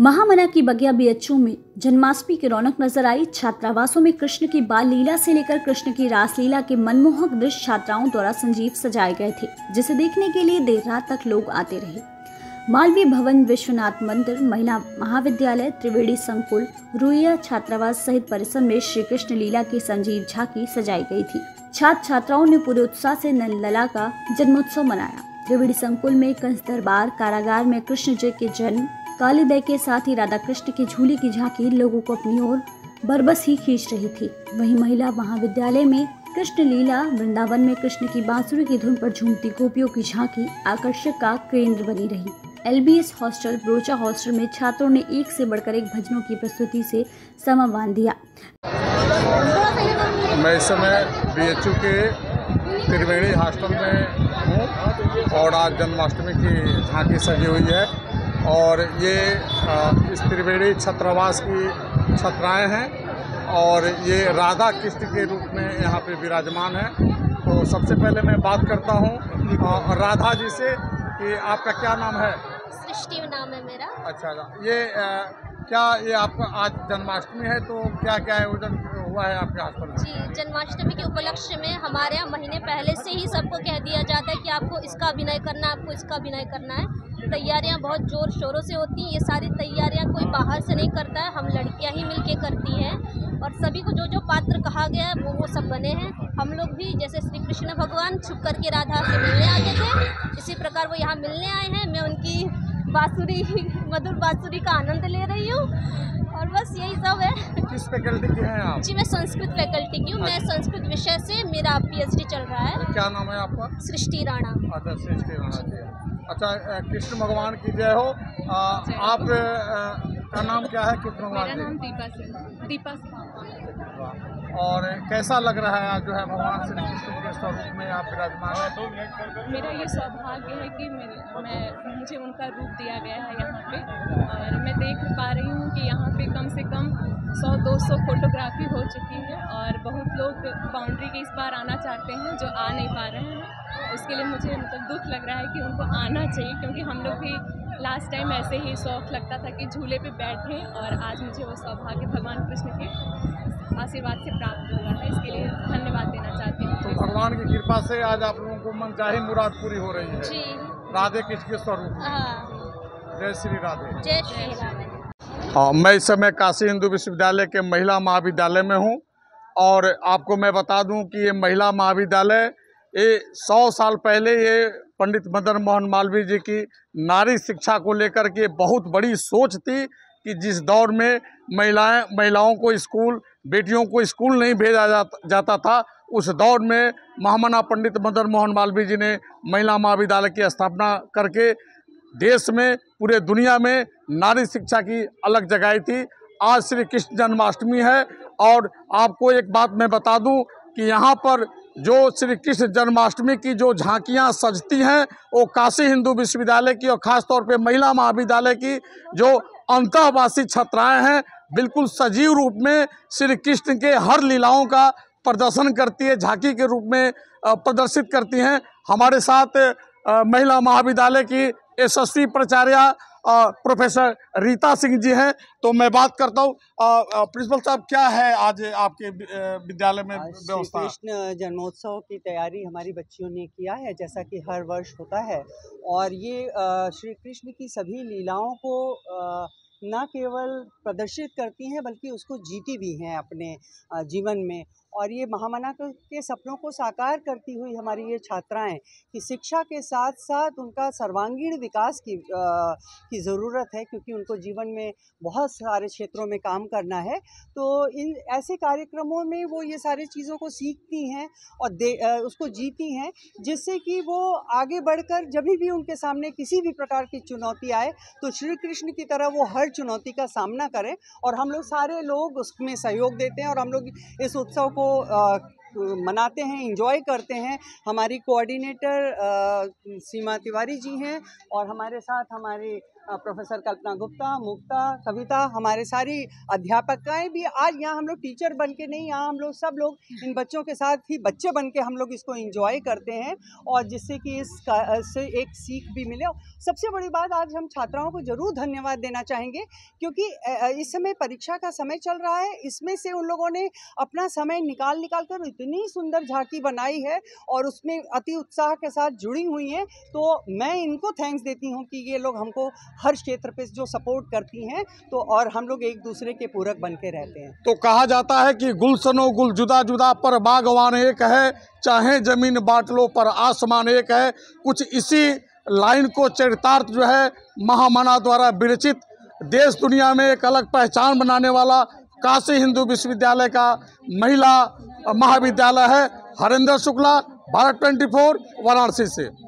महामना की बगिया बीएचयू में जन्माष्टमी की रौनक नजर आई। छात्रावासों में कृष्ण की बाल लीला से लेकर कृष्ण की रासलीला के मनमोहक दृश्य छात्राओं द्वारा संजीव सजाए गए थे, जिसे देखने के लिए देर रात तक लोग आते रहे। मालवीय भवन, विश्वनाथ मंदिर, महिला महाविद्यालय, त्रिवेणी संकुल, रुईया छात्रावास सहित परिसर में श्री कृष्ण लीला की संजीव झांकी सजाई गयी थी। छात्र छात्राओं ने पूरे उत्साह से नंदलाला का जन्मोत्सव मनाया। त्रिवेणी संकुल में कंस दरबार, कारागार में कृष्ण जी के जन्म, कालीदय के साथ ही राधा कृष्ण के झूले की झांकी लोगों को अपनी ओर बरबस ही खींच रही थी। वहीं महिला महाविद्यालय में कृष्ण लीला, वृंदावन में कृष्ण की बांसुरी की धुन पर झूमती गोपियों की झांकी आकर्षक का केंद्र बनी रही। एलबीएस हॉस्टल, ब्रोचा हॉस्टल में छात्रों ने एक से बढ़कर एक भजनों की प्रस्तुति से समा बांध दिया। मैं इस समय बीएचयू के त्रिवेणी हॉस्टल में हूँ और आज जन्माष्टमी की झांकी सजी हुई है और ये इस त्रिवेणी छात्रावास की छात्राएँ हैं और ये राधा कृष्ण के रूप में यहाँ पे विराजमान है। तो सबसे पहले मैं बात करता हूँ राधा जी से कि आपका क्या नाम है? सृष्टि नाम है मेरा। अच्छा, ये क्या ये आपका आज जन्माष्टमी है तो क्या क्या आयोजन हुआ है आपके हॉस्टल में? जी, जन्माष्टमी के उपलक्ष्य में हमारे यहाँ महीने पहले से ही सबको कह दिया जाता है कि आपको इसका अभिनय करना है, आपको इसका अभिनय करना है। तैयारियां बहुत ज़ोर शोरों से होती हैं। ये सारी तैयारियां कोई बाहर से नहीं करता है, हम लड़कियां ही मिलके करती हैं और सभी को जो जो पात्र कहा गया है वो सब बने हैं। हम लोग भी जैसे श्री कृष्ण भगवान छुप कर के राधा से मिलने आते थे, इसी प्रकार वो यहाँ मिलने आए हैं। मैं उनकी बांसुरी, मधुर बांसुरी का आनंद ले रही हूँ और बस यही सब है। किस फैकल्टी की हैं आप? जी, मैं संस्कृत फैकल्टी की हूँ। मैं संस्कृत विषय से मेरा पीएचडी चल रहा है। क्या नाम है आपका? सृष्टि राणा। अच्छा, सृष्टि राणा। अच्छा, कृष्ण भगवान की जय हो। आप का नाम क्या है? कृष्ण भगवान। मेरा नाम दीपा सिंह। दीपा सिंह। और कैसा लग रहा है जो है भगवान श्री कृष्ण के स्वरूप में आप विराजमान हैं? मेरा ये सौभाग्य है कि मुझे उनका रूप दिया गया है यहाँ पे और मैं देख पा रही हूँ कि यहाँ पे कम से कम 100-200 फोटोग्राफी हो चुकी है और बहुत लोग बाउंड्री के इस बार आना चाहते हैं जो आ नहीं पा रहे हैं। उसके लिए मुझे मतलब दुख लग रहा है कि उनको आना चाहिए क्योंकि हम लोग भी लास्ट टाइम ऐसे ही शौक लगता था कि झूले पे बैठें और आज मुझे वो सौभाग्य भगवान कृष्ण के आशीर्वाद से प्राप्त हो रहा है। इसके लिए धन्यवाद देना चाहती हूँ। तो भगवान की कृपा से आज आप लोगों को मनचाही मुराद पूरी हो रही है। जी, राधे कृष्ण के स्वरूप। जय श्री राधे। जय श्री राधे। हाँ, मैं इस समय काशी हिंदू विश्वविद्यालय के महिला महाविद्यालय में हूँ और आपको मैं बता दूँ कि ये महिला महाविद्यालय ये 100 साल पहले ये पंडित मदन मोहन मालवीय जी की नारी शिक्षा को लेकर के बहुत बड़ी सोच थी कि जिस दौर में महिलाओं को स्कूल, बेटियों को स्कूल नहीं भेजा जाता था, उस दौर में महामना पंडित मदन मोहन मालवीय जी ने महिला महाविद्यालय की स्थापना करके देश में, पूरे दुनिया में नारी शिक्षा की अलग जगाई थी। आज श्री कृष्ण जन्माष्टमी है और आपको एक बात मैं बता दूं कि यहाँ पर जो श्री कृष्ण जन्माष्टमी की जो झांकियां सजती हैं वो काशी हिंदू विश्वविद्यालय की और ख़ासतौर पे महिला महाविद्यालय की जो अंतःवासी छात्राएं हैं बिल्कुल सजीव रूप में श्री कृष्ण के हर लीलाओं का प्रदर्शन करती है, झांकी के रूप में प्रदर्शित करती हैं। हमारे साथ महिला महाविद्यालय की यशस्वी प्राचार्या प्रोफेसर रीता सिंह जी हैं। तो मैं बात करता हूँ प्रिंसिपल साहब, क्या है आज आपके विद्यालय में व्यवस्था? कृष्ण जन्मोत्सव की तैयारी हमारी बच्चियों ने किया है जैसा कि हर वर्ष होता है और ये श्री कृष्ण की सभी लीलाओं को न केवल प्रदर्शित करती हैं बल्कि उसको जीती भी हैं अपने जीवन में और ये महामना के सपनों को साकार करती हुई हमारी ये छात्राएं कि शिक्षा के साथ साथ उनका सर्वांगीण विकास की ज़रूरत है क्योंकि उनको जीवन में बहुत सारे क्षेत्रों में काम करना है। तो इन ऐसे कार्यक्रमों में वो ये सारी चीज़ों को सीखती हैं और उसको जीती हैं, जिससे कि वो आगे बढ़कर जब भी उनके सामने किसी भी प्रकार की चुनौती आए तो श्री कृष्ण की तरह वो हर चुनौती का सामना करें और हम लोग सारे लोग उसमें सहयोग देते हैं और हम लोग इस उत्सव को मनाते हैं, इंजॉय करते हैं। हमारी कोऑर्डिनेटर सीमा तिवारी जी हैं और हमारे साथ हमारे प्रोफेसर कल्पना गुप्ता, मुक्ता, कविता, हमारे सारी अध्यापकाएं भी। आज यहाँ हम लोग टीचर बन के नहीं, यहाँ हम लोग सब लोग इन बच्चों के साथ ही बच्चे बन के हम लोग इसको एंजॉय करते हैं और जिससे कि इससे एक सीख भी मिले। सबसे बड़ी बात, आज हम छात्राओं को ज़रूर धन्यवाद देना चाहेंगे क्योंकि इस समय परीक्षा का समय चल रहा है, इसमें से उन लोगों ने अपना समय निकाल कर इतनी सुंदर झांकी बनाई है और उसमें अति उत्साह के साथ जुड़ी हुई हैं। तो मैं इनको थैंक्स देती हूँ कि ये लोग हमको हर क्षेत्र पे जो सपोर्ट करती हैं, तो और हम लोग एक दूसरे के पूरक बन के रहते हैं। तो कहा जाता है कि गुलशनो गुल जुदा जुदा पर बागवान एक है, चाहे जमीन बांट लो पर आसमान एक है। कुछ इसी लाइन को चरितार्थ जो है महामना द्वारा विरचित देश दुनिया में एक अलग पहचान बनाने वाला काशी हिंदू विश्वविद्यालय का महिला महाविद्यालय है। हरेंद्र शुक्ला, भारत24 वाराणसी से।